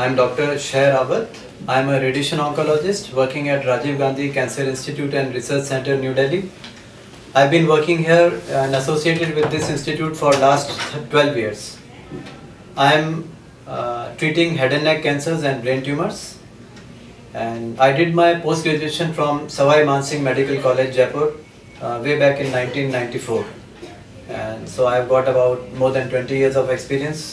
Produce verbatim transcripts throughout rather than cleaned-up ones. I am Doctor Sheh Rawat. I am a radiation oncologist working at Rajiv Gandhi Cancer Institute and Research Centre, New Delhi. I have been working here and associated with this institute for last twelve years. I am uh, treating head and neck cancers and brain tumours. And I did my post-graduation from Sawai Man Singh Medical College, Jaipur, uh, way back in nineteen ninety-four. And so I've got about more than twenty years of experience.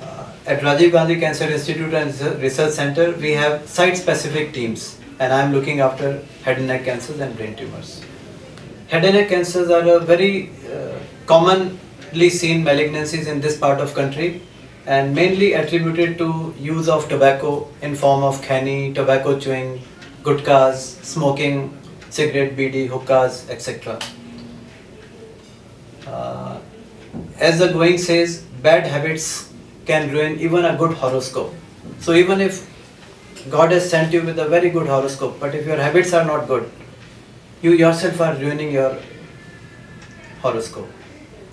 Uh, at Rajiv Gandhi Cancer Institute and Research Centre, we have site-specific teams, and I'm looking after head and neck cancers and brain tumours. Head and neck cancers are a very uh, commonly seen malignancies in this part of country, and mainly attributed to use of tobacco in form of khaini, tobacco chewing, gutkas, smoking, cigarette, bidi, hookahs, et cetera. Uh, as the going says, bad habits can ruin even a good horoscope. So even if God has sent you with a very good horoscope, but if your habits are not good, you yourself are ruining your horoscope.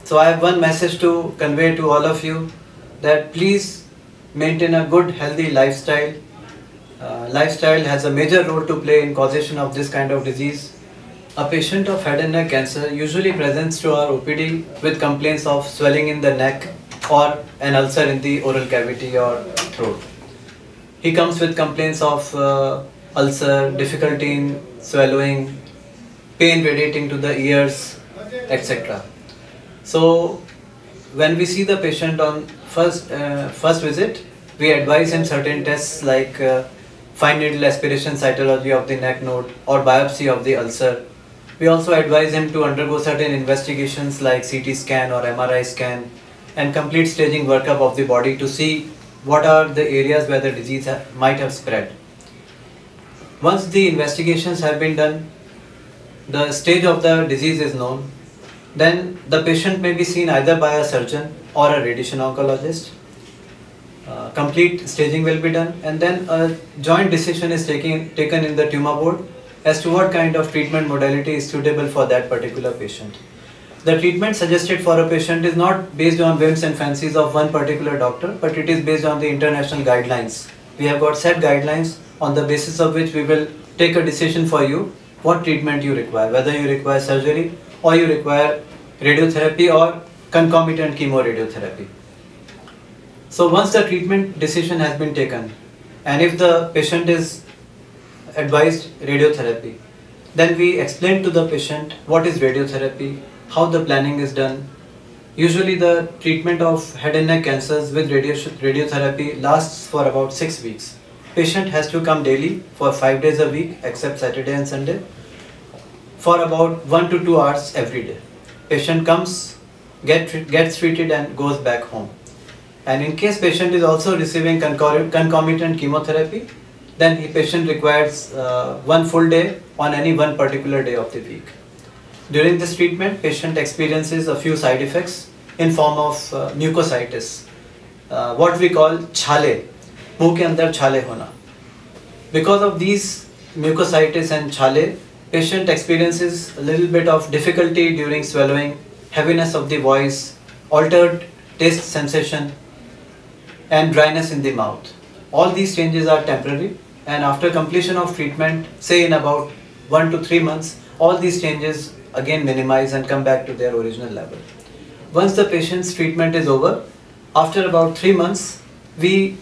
So I have one message to convey to all of you, that please maintain a good, healthy lifestyle. Uh, lifestyle has a major role to play in causation of this kind of disease. A patient of head and neck cancer usually presents to our O P D with complaints of swelling in the neck or an ulcer in the oral cavity or throat. He comes with complaints of uh, ulcer, difficulty in swallowing, pain radiating to the ears, et cetera. So, when we see the patient on first uh, first visit, we advise him certain tests like uh, fine needle aspiration cytology of the neck node or biopsy of the ulcer. We also advise him to undergo certain investigations like C T scan or M R I scan and complete staging workup of the body to see what are the areas where the disease ha might have spread. Once the investigations have been done, the stage of the disease is known. Then the patient may be seen either by a surgeon or a radiation oncologist. Uh, complete staging will be done, and then a joint decision is taking, taken in the tumor board as to what kind of treatment modality is suitable for that particular patient. The treatment suggested for a patient is not based on whims and fancies of one particular doctor, but it is based on the international guidelines. We have got set guidelines on the basis of which we will take a decision for you what treatment you require, whether you require surgery or you require radiotherapy or concomitant chemoradiotherapy. So once the treatment decision has been taken, and if the patient is advised radiotherapy, then we explain to the patient what is radiotherapy, how the planning is done. Usually the treatment of head and neck cancers with radiotherapy lasts for about six weeks. Patient has to come daily for five days a week except Saturday and Sunday, for about one to two hours every day. Patient comes, get, gets treated and goes back home. And in case patient is also receiving concomitant chemotherapy, then the patient requires uh, one full day on any one particular day of the week. During this treatment, patient experiences a few side effects in form of uh, mucositis, uh, what we call chhale, muh ke andar chhale hona. Because of these mucositis and chhale, patient experiences a little bit of difficulty during swallowing, heaviness of the voice, altered taste sensation, and dryness in the mouth. All these changes are temporary, and after completion of treatment, say in about one to three months, all these changes again minimize and come back to their original level. Once the patient's treatment is over, after about three months, we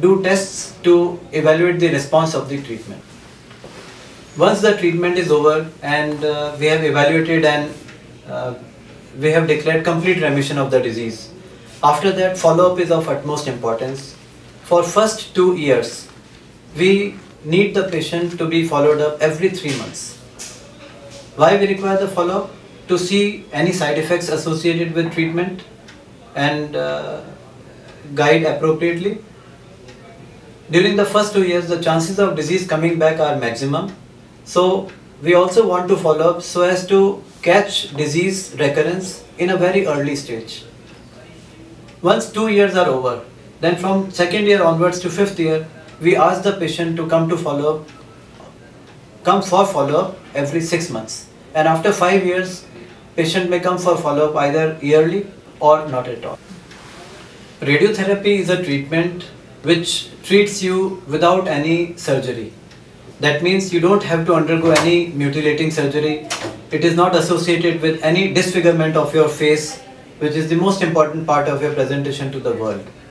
do tests to evaluate the response of the treatment. Once the treatment is over and uh, we have evaluated and uh, we have declared complete remission of the disease, after that follow-up is of utmost importance. For first two years, we need the patient to be followed up every three months. Why we require the follow-up? To see any side effects associated with treatment and uh, guide appropriately. During the first two years, the chances of disease coming back are maximum. So we also want to follow up so as to catch disease recurrence in a very early stage. Once two years are over, then from second year onwards to fifth year, we ask the patient to come to follow up, come for follow up every six months. And after five years, patient may come for follow up either yearly or not at all. Radiotherapy is a treatment which treats you without any surgery. That means you don't have to undergo any mutilating surgery. It is not associated with any disfigurement of your face, which is the most important part of your presentation to the world.